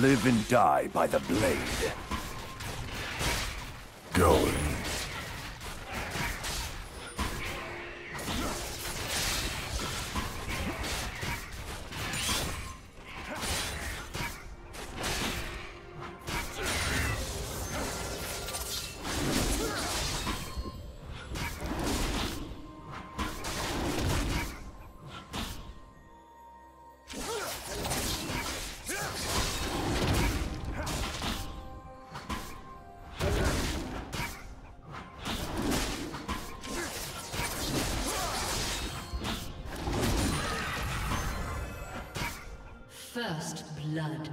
Live and die by the blade. Going. First blood.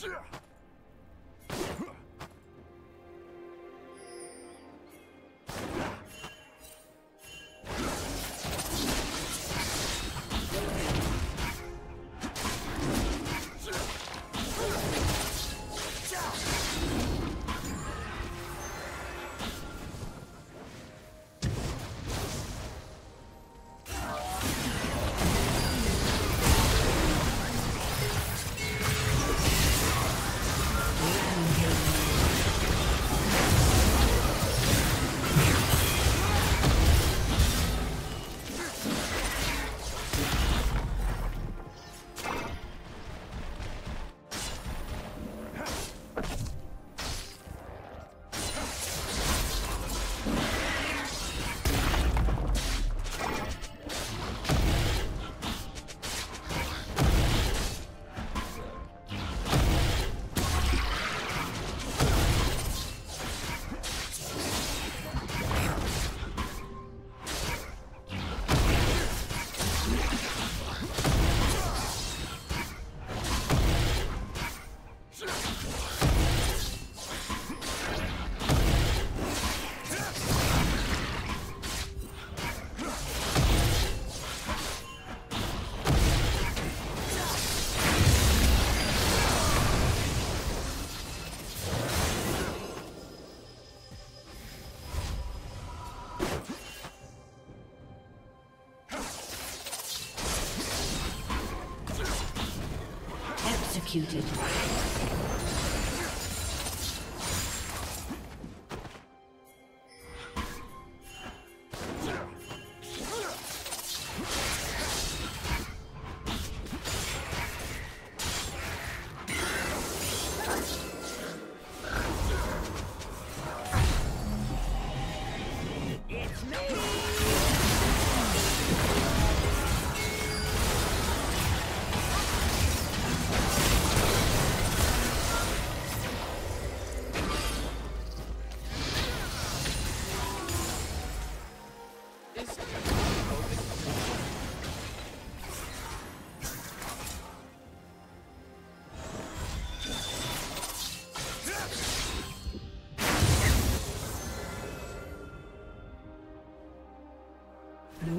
是。 Executed. Blue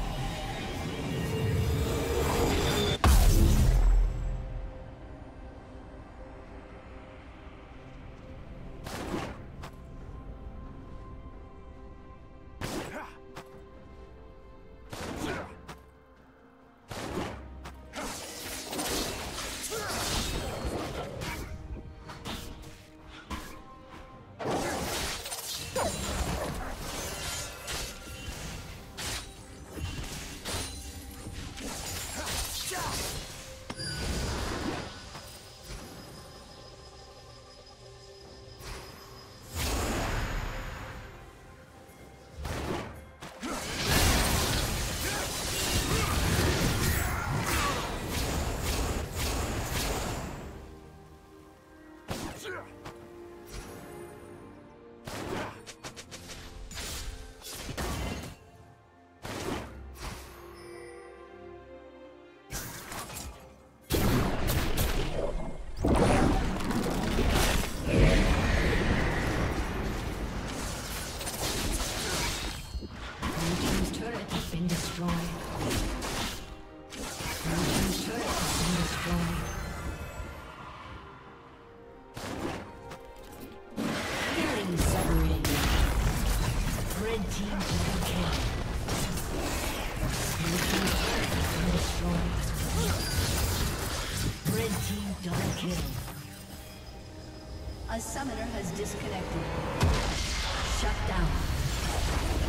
A summoner has disconnected. Shut down.